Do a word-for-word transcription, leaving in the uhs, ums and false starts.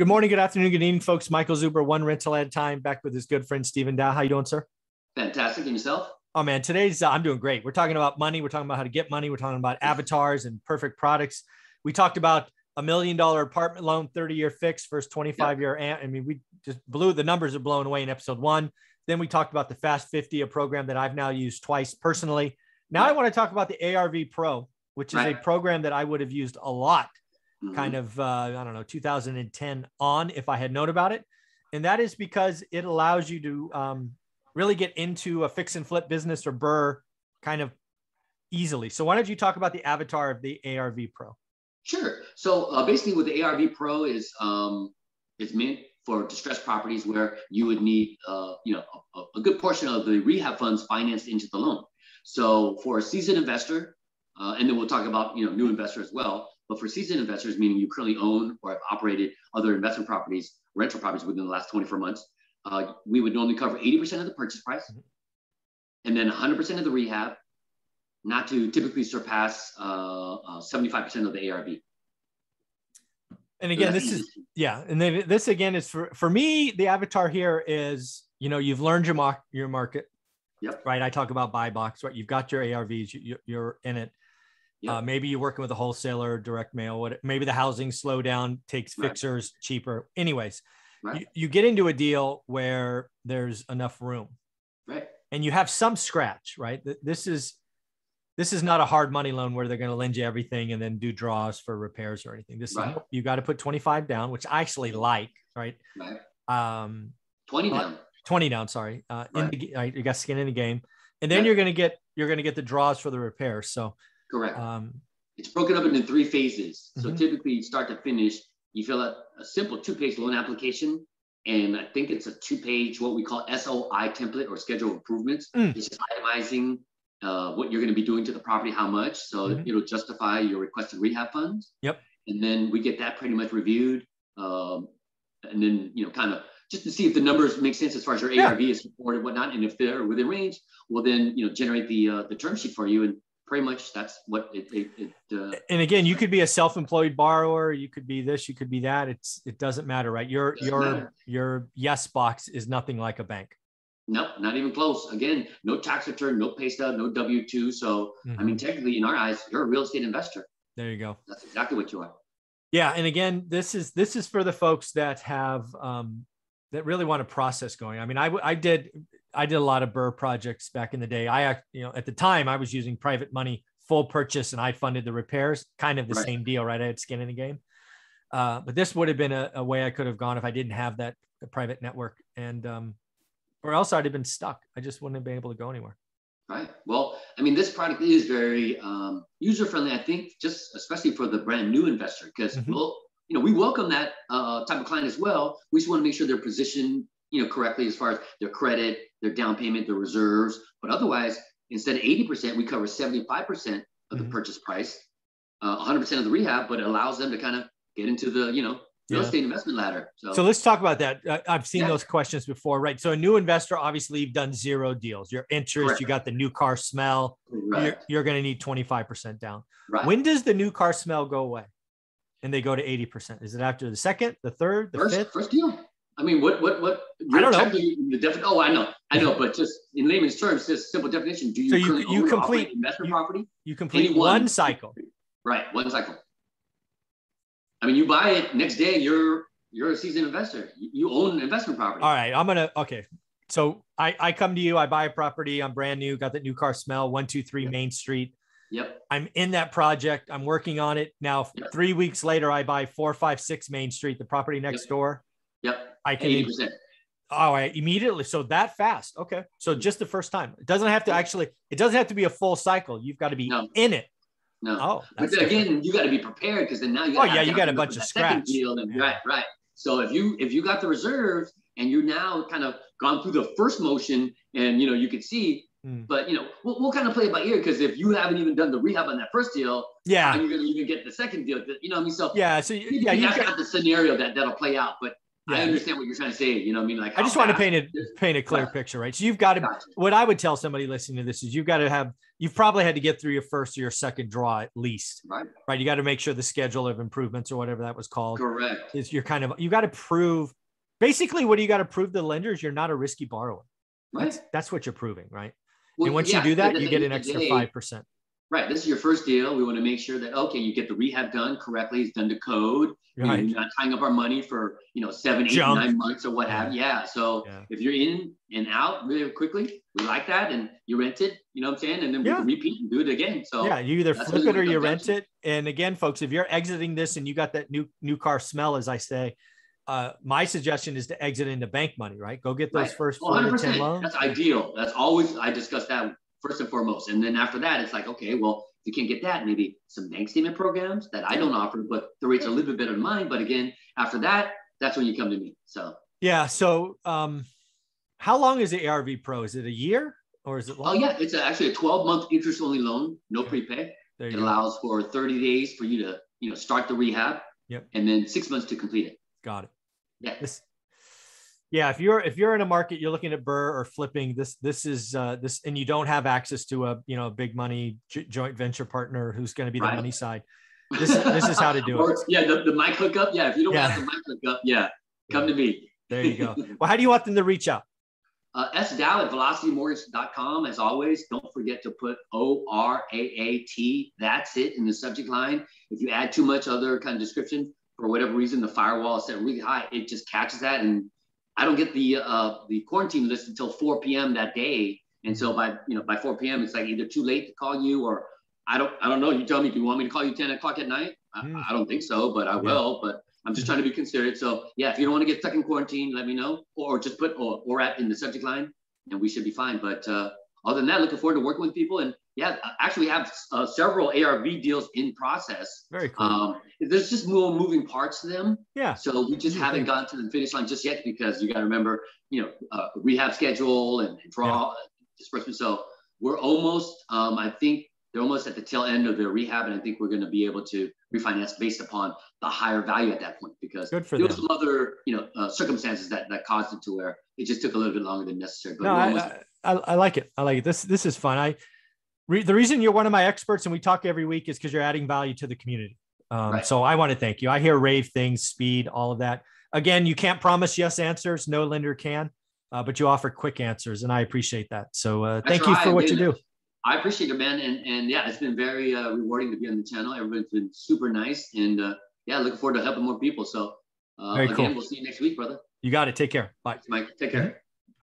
Good morning, good afternoon, good evening, folks. Michael Zuber, One Rental at a Time, back with his good friend, Stephen Dow. How you doing, sir? Fantastic. And yourself? Oh, man, today's, uh, I'm doing great. We're talking about money. We're talking about how to get money. We're talking about avatars and perfect products. We talked about a million dollar apartment loan, thirty year fix versus twenty-five year. Yep. I mean, we just blew, the numbers are blown away in episode one. Then we talked about the Fast fifty, a program that I've now used twice personally. Now right. I want to talk about the A R V Pro, which is right. a program that I would have used a lot. Mm-hmm. Kind of, uh, I don't know, two thousand ten on if I had known about it. And that is because it allows you to um, really get into a fix and flip business or B R R R R kind of easily. So why don't you talk about the avatar of the A R V Pro? Sure. So uh, basically what the A R V Pro is, um, it's meant for distressed properties where you would need, uh, you know, a, a good portion of the rehab funds financed into the loan. So for a seasoned investor, uh, and then we'll talk about, you know, new investor as well. But for seasoned investors, meaning you currently own or have operated other investment properties, rental properties within the last twenty-four months, uh, we would normally cover eighty percent of the purchase price and then one hundred percent of the rehab, not to typically surpass uh, uh, seventy-five percent of the A R V. And again, so this is, yeah. And then this again is for, for me, the avatar here is, you know, you've learned your, mar your market, yep. right? I talk about buy box, right? You've got your A R Vs, you, you're in it. Yep. Uh, maybe you're working with a wholesaler, direct mail, what, maybe the housing slowdown takes right. fixers cheaper. Anyways, right. you, you get into a deal where there's enough room right. and you have some scratch, right? This is, this is not a hard money loan where they're going to lend you everything and then do draws for repairs or anything. This right. is, you got to put twenty-five down, which I actually like, right? right. Um, twenty down, twenty down, sorry. Uh, right. in the, right, you got skin in the game and then right. you're going to get, you're going to get the draws for the repairs. So correct. Um, it's broken up into three phases. So mm-hmm. typically start to finish, you fill out a simple two-page loan application. And I think it's a two-page, what we call S O I template or schedule of improvements. Mm. It's just itemizing uh, what you're going to be doing to the property, how much. So mm-hmm. it'll justify your requested rehab funds. Yep. And then we get that pretty much reviewed. Um, and then, you know, kind of just to see if the numbers make sense as far as your yeah. A R V is supported and whatnot. And if they're within range, we'll then, you know, generate the, uh, the term sheet for you. And pretty much that's what it, it, it uh, and again, you could be a self-employed borrower. You could be this, you could be that. It's, it doesn't matter, right? Your, your, matter. your yes box is nothing like a bank. No, nope, not even close. Again, no tax return, no pay stub, no W two. So, mm-hmm. I mean, technically in our eyes, you're a real estate investor. There you go. That's exactly what you are. Yeah. And again, this is, this is for the folks that have, um, that really want a process going. I mean, I, I did, I did a lot of B R R R R projects back in the day. I, you know, at the time I was using private money, full purchase, and I funded the repairs, kind of the right. same deal, right? I had skin in the game. Uh, but this would have been a, a way I could have gone if I didn't have that private network, and, um, or else I'd have been stuck. I just wouldn't have been able to go anywhere. Right. Well, I mean, this product is very um, user-friendly, I think, just especially for the brand new investor, because mm-hmm. we'll, you know, we welcome that uh, type of client as well. We just want to make sure they're positioned, you know, correctly as far as their credit, their down payment, their reserves. But otherwise, instead of eighty percent, we cover seventy-five percent of mm-hmm. the purchase price, uh, one hundred percent of the rehab, but it allows them to kind of get into the, you know, real yeah. estate investment ladder. So, so let's talk about that. Uh, I've seen yeah. those questions before, right? So a new investor, obviously you've done zero deals. Your interest, Correct. You got the new car smell, right. you're, you're going to need twenty-five percent down. Right. When does the new car smell go away and they go to eighty percent? Is it after the second, the third, the first, fifth? First deal. I mean, what, what, what? I don't know. The defi- oh, I know, I know. But just in layman's terms, just simple definition. Do you, so you, you complete investment you, property? You complete Anyone? one cycle, right? One cycle. I mean, you buy it next day. You're you're a seasoned investor. You, you own an investment property. All right, I'm gonna okay. So I I come to you. I buy a property. I'm brand new. Got that new car smell. One two three yep. Main Street. Yep. I'm in that project. I'm working on it now. Yep. Three weeks later, I buy four five six Main Street, the property next yep. door. Yep. I can eighty percent. All right. Immediately. So that fast. Okay. So just the first time, it doesn't have to actually, it doesn't have to be a full cycle. You've got to be no. in it. No. Oh, but then again, you got to be prepared because then now you got, oh, yeah, you got a bunch of scratch. Deal and, yeah. Right. Right. So if you, if you got the reserves and you're now kind of gone through the first motion and, you know, you could see, mm. but you know, we'll, we'll kind of play it by ear because if you haven't even done the rehab on that first deal, yeah, you're going to even get the second deal. You know what I mean? So yeah. So you, yeah, you that's got, not the scenario that that'll play out, but yeah. I understand what you're trying to say. You know what I mean? Like, I just want to paint a, paint a clear yeah. picture, right? So you've got to, gotcha. What I would tell somebody listening to this is you've got to have you've probably had to get through your first or your second draw at least, right? right? You got to make sure the schedule of improvements or whatever that was called. Correct. Is you're kind of, you got to prove, basically what do you got to prove to the lenders? You're not a risky borrower. Right. That's, that's what you're proving, right? Well, and once yeah, you do that, you get an extra five percent. Right. This is your first deal. We want to make sure that, okay, you get the rehab done correctly. It's done to code. Right. You're not tying up our money for, you know, seven, eight, Jump. nine months or what yeah. have you. Yeah. So yeah. if you're in and out really quickly, we like that. And you rent it, you know what I'm saying? And then yeah. we can repeat and do it again. So yeah, you either flip it or you rent it. And again, folks, if you're exiting this and you got that new, new car smell, as I say, uh, my suggestion is to exit into bank money, right? Go get those right. first four to ten loans. That's ideal. That's always, I discuss that first and foremost. And then after that, it's like, okay, well, if you can't get that, maybe some bank statement programs that I don't offer, but the rates are a little bit better than mine. But again, after that, that's when you come to me. So, yeah. So, um, how long is the A R V Pro? Is it a year or is it long? Oh yeah. It's a, actually a twelve month interest only loan, no okay. prepay. There you it go. Allows for thirty days for you to, you know, start the rehab yep. and then six months to complete it. Got it. Yeah. This, Yeah, if you're if you're in a market, you're looking at B R R R R or flipping. This this is uh, this, and you don't have access to a you know a big money j joint venture partner who's going to be the right. money side. This this is how to do or, it. Yeah, the, the mic hookup. Yeah, if you don't yeah. have the mic hookup, yeah, come yeah. to me. There you go. Well, how do you want them to reach out? Uh, S Dow at velocity mortgage dot com. As always, don't forget to put O R A A T. That's it in the subject line. If you add too much other kind of description for whatever reason, the firewall is set really high. It just catches that and I don't get the uh, the quarantine list until four P M that day, and so by you know by four P M it's like either too late to call you or I don't I don't know. You tell me. Do you want me to call you ten o'clock at night? I, mm. I don't think so, but I yeah. will. But I'm just trying to be considerate. So yeah, if you don't want to get stuck in quarantine, let me know, or just put or, or at in the subject line, and we should be fine. But uh, other than that, looking forward to working with people, and yeah, I actually have uh, several A R V deals in process. Very cool. Um, there's just more moving parts to them. Yeah. So we just haven't gotten to the finish line just yet because you got to remember, you know, uh, rehab schedule and draw yeah. disbursement. So we're almost, um, I think they're almost at the tail end of their rehab. And I think we're going to be able to refinance based upon the higher value at that point because there them. was some other, you know, uh, circumstances that, that caused it to where it just took a little bit longer than necessary. But no, I, almost... I, I like it. I like it. This, this is fun. I, The reason you're one of my experts and we talk every week is because you're adding value to the community. Um, right. So I want to thank you. I hear rave things, speed, all of that. Again, you can't promise yes answers. No lender can, uh, but you offer quick answers. And I appreciate that. So uh, thank you for what you do. I appreciate it, man. And, and yeah, it's been very uh, rewarding to be on the channel. Everybody's been super nice. And uh, yeah, looking forward to helping more people. So uh, again, cool. We'll see you next week, brother. You got it. Take care. Bye. Mike, take care. Mm-hmm.